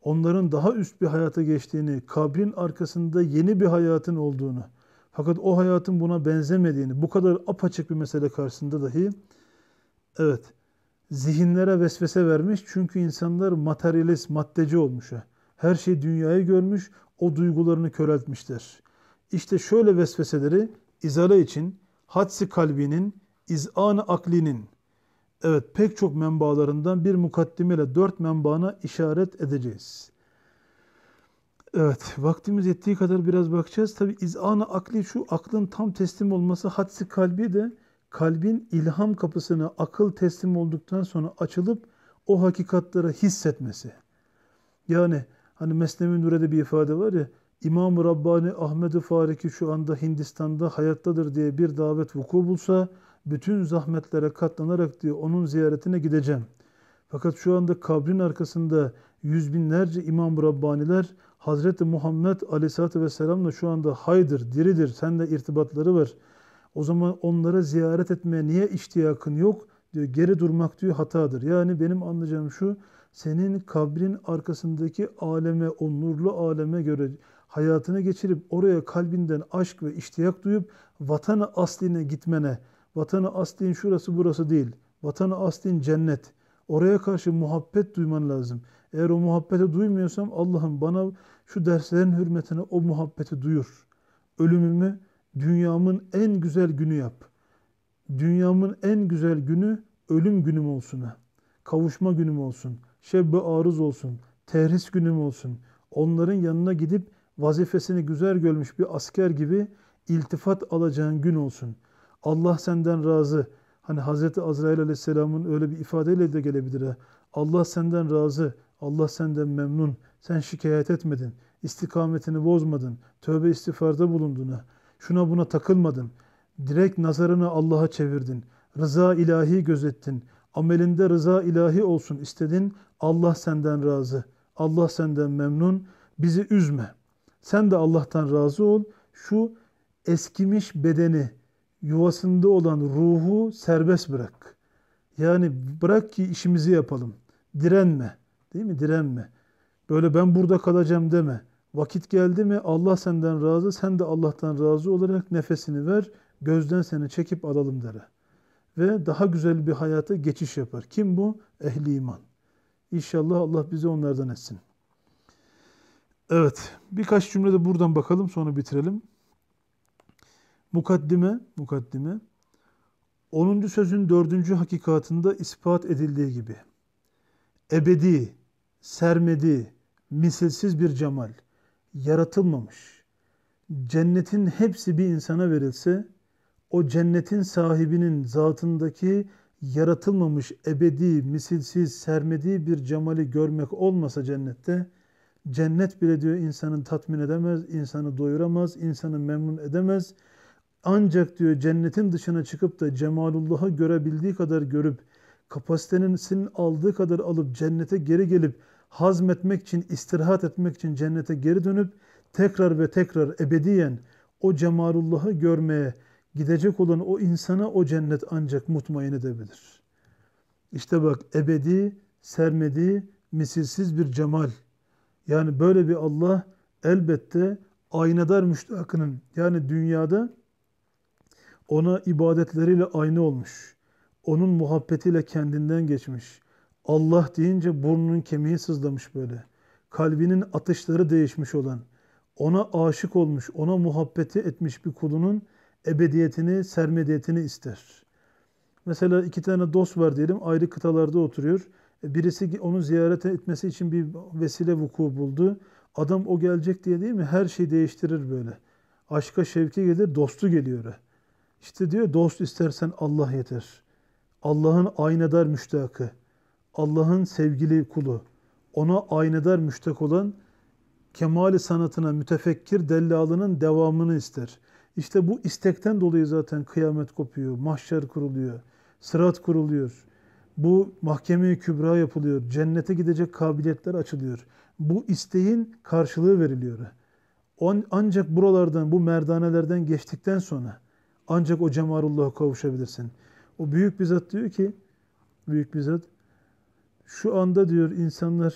onların daha üst bir hayata geçtiğini, kabrin arkasında yeni bir hayatın olduğunu, fakat o hayatın buna benzemediğini, bu kadar apaçık bir mesele karşısında dahi, evet, zihinlere vesvese vermiş. Çünkü insanlar materyalist, maddeci olmuş. Her şey dünyayı görmüş, o duygularını köreltmişler. İşte şöyle vesveseleri izale için hadsi kalbinin, izan-ı aklinin, evet, pek çok menbalarından bir mukaddimeyle dört menbana işaret edeceğiz. Evet, vaktimiz yettiği kadar biraz bakacağız. Tabi izan-ı akli şu, aklın tam teslim olması, hadsi kalbi de kalbin ilham kapısına akıl teslim olduktan sonra açılıp o hakikatları hissetmesi. Yani hani Mesnevi Nure'de bir ifade var ya, İmam-ı Rabbani Ahmed-i Farukî şu anda Hindistan'da hayattadır diye bir davet vuku bulsa, bütün zahmetlere katlanarak diyor onun ziyaretine gideceğim. Fakat şu anda kabrin arkasında yüz binlerce İmam-ı Rabbaniler Hazreti Muhammed Aleyhisselatü Vesselam'la şu anda haydır, diridir, seninle irtibatları var. O zaman onlara ziyaret etmeye niye iştiyakın yok? Diyor, geri durmak diyor hatadır. Yani benim anlayacağım şu, senin kabrin arkasındaki aleme, o nurlu aleme göre hayatını geçirip oraya kalbinden aşk ve iştiyak duyup vatan-ı asline gitmene, vatan-ı aslin şurası burası değil, vatan-ı aslin cennet. Oraya karşı muhabbet duyman lazım. Eğer o muhabbeti duymuyorsam Allah'ım bana şu derslerin hürmetine o muhabbeti duyur. Ölümümü dünyamın en güzel günü yap. Dünyamın en güzel günü ölüm günüm olsun. Kavuşma günüm olsun. Şebbe arız olsun. Tehris günüm olsun. Onların yanına gidip vazifesini güzel görmüş bir asker gibi iltifat alacağın gün olsun. Allah senden razı. Hani Hazreti Azrail Aleyhisselam'ın öyle bir ifadeyle de gelebilir. Allah senden razı. Allah senden memnun. Sen şikayet etmedin. İstikametini bozmadın. Tövbe istiğfarda bulundun. Şuna buna takılmadın. Direkt nazarını Allah'a çevirdin. Rıza ilahi gözettin. Amelinde rıza ilahi olsun istedin. Allah senden razı. Allah senden memnun. Bizi üzme. Sen de Allah'tan razı ol. Şu eskimiş bedeni, yuvasında olan ruhu serbest bırak. Yani bırak ki işimizi yapalım. Direnme. Değil mi? Direnme. Böyle ben burada kalacağım deme. Vakit geldi mi Allah senden razı, sen de Allah'tan razı olarak nefesini ver, gözden seni çekip alalım dere. Ve daha güzel bir hayata geçiş yapar. Kim bu? Ehli iman. İnşallah Allah bizi onlardan etsin. Evet, birkaç cümle de buradan bakalım, sonra bitirelim. Mukaddime, mukaddime, onuncu sözün dördüncü hakikatında ispat edildiği gibi, ebedi, sermedi, misilsiz bir cemal, yaratılmamış, cennetin hepsi bir insana verilse, o cennetin sahibinin zatındaki yaratılmamış, ebedi, misilsiz, sermediği bir cemali görmek olmasa cennette, cennet bile diyor insanı tatmin edemez, insanı doyuramaz, insanı memnun edemez. Ancak diyor cennetin dışına çıkıp da Cemalullah'ı görebildiği kadar görüp, kapasitenin aldığı kadar alıp cennete geri gelip, hazmetmek için, istirahat etmek için cennete geri dönüp tekrar ve tekrar ebediyen o Cemalullah'ı görmeye gidecek olan o insana o cennet ancak mutmain edebilir. İşte bak, ebedi, sermedi, misilsiz bir cemal. Yani böyle bir Allah elbette aynadar müştakının, yani dünyada ona ibadetleriyle aynı olmuş, onun muhabbetiyle kendinden geçmiş, Allah deyince burnunun kemiği sızlamış böyle, kalbinin atışları değişmiş olan, ona aşık olmuş, ona muhabbeti etmiş bir kulunun ebediyetini, sermediyetini ister. Mesela iki tane dost var diyelim, ayrı kıtalarda oturuyor. Birisi onu ziyaret etmesi için bir vesile vuku buldu. Adam o gelecek diye değil mi? Her şeyi değiştirir böyle. Aşka şevke gelir, dostu geliyor. İşte diyor, dost istersen Allah yeter. Allah'ın aynedar müştakı, Allah'ın sevgili kulu, ona aynedar müştak olan kemali sanatına mütefekkir dellalının devamını ister. İşte bu istekten dolayı zaten kıyamet kopuyor, mahşer kuruluyor, sırat kuruluyor. Bu mahkeme-i kübra yapılıyor, cennete gidecek kabiliyetler açılıyor. Bu isteğin karşılığı veriliyor. Ancak buralardan, bu merdanelerden geçtikten sonra ancak o Cemalullah'a kavuşabilirsin. O büyük bir zat diyor ki, büyük bir zat, şu anda diyor insanlar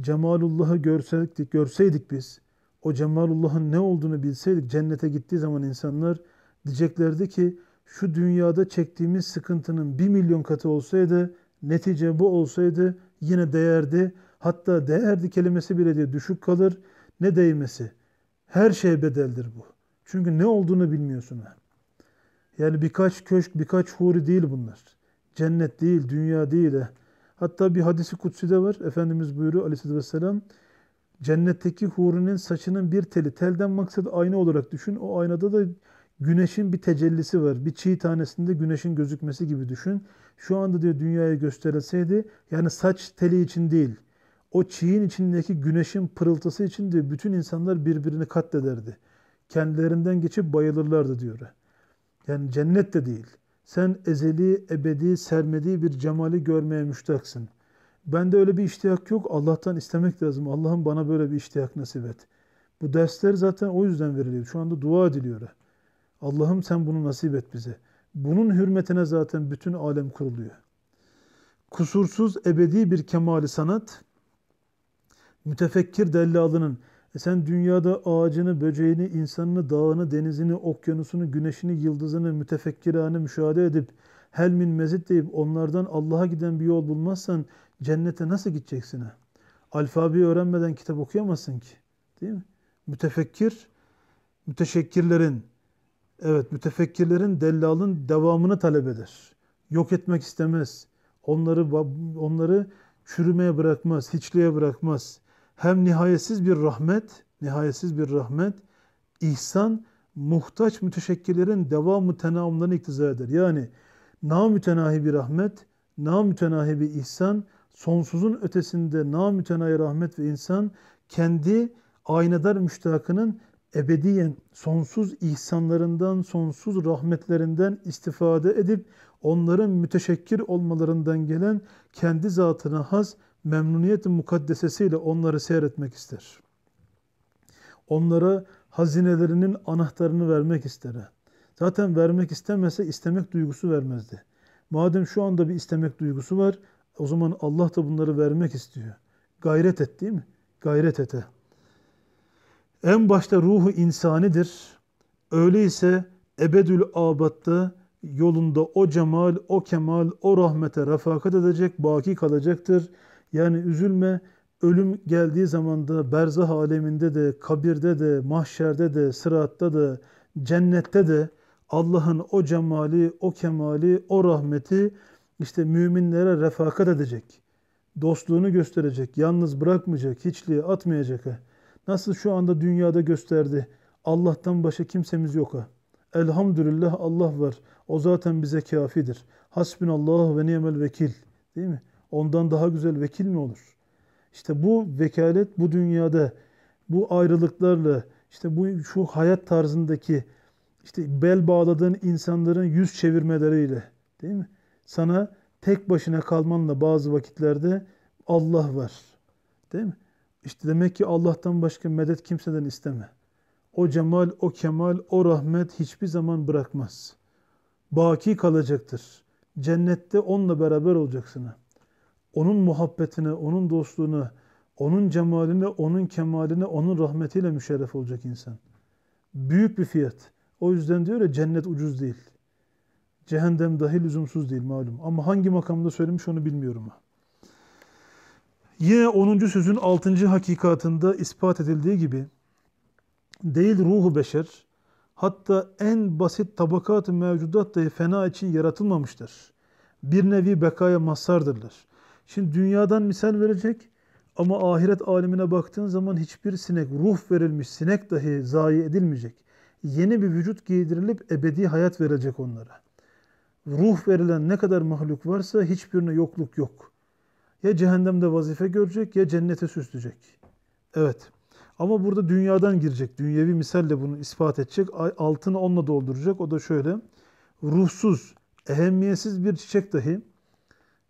Cemalullah'ı görseydik, görseydik biz, o Cemalullah'ın ne olduğunu bilseydik, cennete gittiği zaman insanlar diyeceklerdi ki, şu dünyada çektiğimiz sıkıntının bir milyon katı olsaydı, netice bu olsaydı yine değerdi. Hatta değerdi kelimesi bile diye düşük kalır. Ne değmesi? Her şeye bedeldir bu. Çünkü ne olduğunu bilmiyorsun. Yani birkaç köşk, birkaç huri değil bunlar. Cennet değil, dünya değil. Hatta bir hadisi kutsi de var. Efendimiz buyuruyor aleyhissalatü vesselam, cennetteki hurinin saçının bir teli. Telden maksat ayna olarak düşün. O aynada da güneşin bir tecellisi var. Bir çiğ tanesinde güneşin gözükmesi gibi düşün. Şu anda diyor dünyaya gösterilseydi, yani saç teli için değil, o çiğin içindeki güneşin pırıltısı için diyor bütün insanlar birbirini katlederdi. Kendilerinden geçip bayılırlardı diyor. Yani cennet de değil. Sen ezeli, ebedi, sermediği bir cemali görmeye müştaksın. Bende öyle bir iştihak yok. Allah'tan istemek lazım. Allah'ım bana böyle bir iştihak nasip et. Bu dersler zaten o yüzden veriliyor. Şu anda dua ediliyor. Allah'ım sen bunu nasip et bize. Bunun hürmetine zaten bütün alem kuruluyor. Kusursuz ebedi bir kemali sanat, mütefekkir dellalının, e sen dünyada ağacını, böceğini, insanını, dağını, denizini, okyanusunu, güneşini, yıldızını, mütefekkirane müşahede edip, hel min mezid deyip onlardan Allah'a giden bir yol bulmazsan cennete nasıl gideceksin? Ha? Alfabeyi öğrenmeden kitap okuyamazsın ki. Değil mi? Mütefekkir, müteşekkirlerin, evet, mütefekkirlerin, dellalın devamını talep eder. Yok etmek istemez. Onları, onları çürümeye bırakmaz, hiçliğe bırakmaz. Hem nihayetsiz bir rahmet, nihayetsiz bir rahmet, ihsan, muhtaç müteşekkirlerin devamı tenamlarını iktiza eder. Yani namütenahi bir rahmet, namütenahi bir ihsan, sonsuzun ötesinde namütenahi rahmet ve insan, kendi aynedar müştakının ebediyen sonsuz ihsanlarından, sonsuz rahmetlerinden istifade edip onların müteşekkir olmalarından gelen kendi zatına has memnuniyet-i mukaddesesiyle onları seyretmek ister. Onlara hazinelerinin anahtarını vermek ister. Zaten vermek istemese istemek duygusu vermezdi. Madem şu anda bir istemek duygusu var, o zaman Allah da bunları vermek istiyor. Gayret et, değil mi? Gayret ete. En başta ruhu insanidir. Öyleyse ebedül abatta yolunda o cemal, o kemal, o rahmete refakat edecek, baki kalacaktır. Yani üzülme, ölüm geldiği zaman da berzah aleminde de, kabirde de, mahşerde de, sıratta da, cennette de Allah'ın o cemali, o kemali, o rahmeti işte müminlere refakat edecek. Dostluğunu gösterecek, yalnız bırakmayacak, hiçliğe atmayacak. Nasıl şu anda dünyada gösterdi, Allah'tan başka kimsemiz yok ha. Elhamdülillah Allah var. O zaten bize kafidir. Hasbinallah ve ni'mel vekil. Değil mi? Ondan daha güzel vekil mi olur? İşte bu vekalet, bu dünyada, bu ayrılıklarla, işte bu şu hayat tarzındaki işte bel bağladığın insanların yüz çevirmeleriyle, değil mi? Sana tek başına kalmanla bazı vakitlerde Allah var. Değil mi? İşte demek ki Allah'tan başka medet kimseden isteme. O cemal, o kemal, o rahmet hiçbir zaman bırakmaz. Baki kalacaktır. Cennette onunla beraber olacaksın. Onun muhabbetine, onun dostluğuna, onun cemaline, onun kemaline, onun rahmetiyle müşerref olacak insan. Büyük bir fiyat. O yüzden diyor ya, cennet ucuz değil. Cehennem dahi lüzumsuz değil malum. Ama hangi makamda söylemiş onu bilmiyorum. Yine onuncu sözün altıncı hakikatında ispat edildiği gibi, değil ruhu beşer, hatta en basit tabakat-ı mevcudat dahi fena için yaratılmamıştır. bir nevi bekaya mazhardırlar. Şimdi dünyadan misal verecek ama ahiret alemine baktığın zaman hiçbir sinek, ruh verilmiş sinek dahi zayi edilmeyecek. Yeni bir vücut giydirilip ebedi hayat verecek onlara. Ruh verilen ne kadar mahluk varsa hiçbirine yokluk yok. Ya cehennemde vazife görecek ya cennete süsleyecek. Evet. Ama burada dünyadan girecek. Dünyevi misalle bunu ispat edecek. Altını onunla dolduracak. O da şöyle. Ruhsuz, ehemmiyetsiz bir çiçek dahi,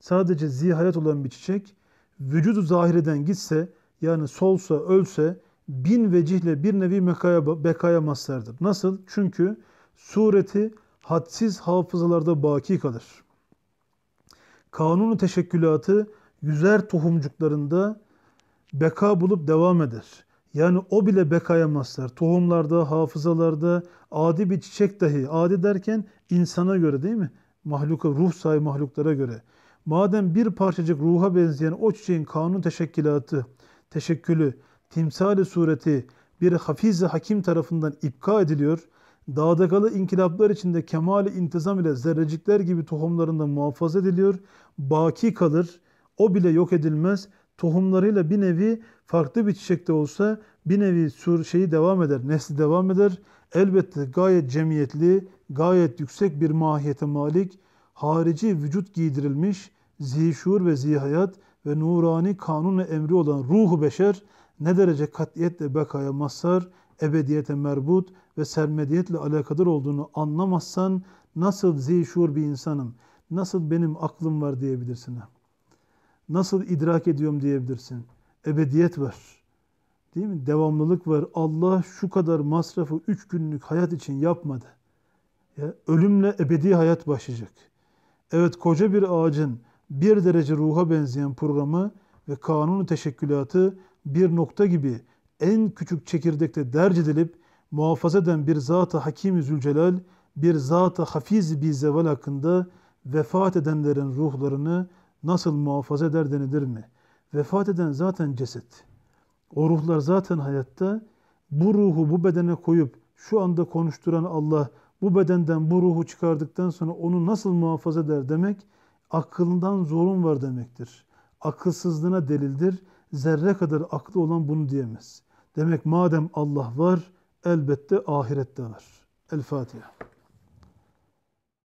sadece zihayat olan bir çiçek, vücudu zahireden gitse, yani solsa, ölse, bin vecihle bir nevi mekaya, bekaya mazhardır. Nasıl? Çünkü sureti hadsiz hafızalarda baki kalır. Kanun-u teşekkülatı yüzer tohumcuklarında beka bulup devam eder. Yani o bile bekaya mazhar. Tohumlarda, hafızalarda, adi bir çiçek dahi, adi derken insana göre değil mi? Mahluka, ruh sahibi mahluklara göre. Madem bir parçacık ruha benzeyen o çiçeğin kanun teşekkilatı, teşekkülü, timsali sureti bir hafiz-i hakim tarafından ipka ediliyor, dağdakalı inkılaplar içinde kemal-i intizam ile zerrecikler gibi tohumlarında muhafaza ediliyor, baki kalır, o bile yok edilmez, tohumlarıyla bir nevi farklı bir çiçekte olsa bir nevi sur şeyi devam eder, nesli devam eder. Elbette gayet cemiyetli, gayet yüksek bir mahiyete malik, harici vücut giydirilmiş, zihşur ve zihayat ve nurani kanun-u emri olan ruhu beşer, ne derece katiyetle bekaya mazhar, ebediyete merbut ve sermediyetle alakadar olduğunu anlamazsan, nasıl zihşur bir insanım, nasıl benim aklım var diyebilirsin. Nasıl idrak ediyorum diyebilirsin. Ebediyet var. Değil mi? Devamlılık var. Allah şu kadar masrafı üç günlük hayat için yapmadı. Ya, ölümle ebedi hayat başlayacak. Evet, koca bir ağacın bir derece ruha benzeyen programı ve kanun-u teşekkülatı bir nokta gibi en küçük çekirdekte derc edilip muhafaza eden bir zat-ı hakim-i zülcelal, bir zat-ı hafiz-i bizeval hakkında vefat edenlerin ruhlarını nasıl muhafaza eder denilir mi? Vefat eden zaten ceset. O ruhlar zaten hayatta. Bu ruhu bu bedene koyup şu anda konuşturan Allah, bu bedenden bu ruhu çıkardıktan sonra onu nasıl muhafaza eder demek, akıldan zorun var demektir. Akılsızlığına delildir. Zerre kadar aklı olan bunu diyemez. Demek madem Allah var, elbette ahirette var. El Fatiha.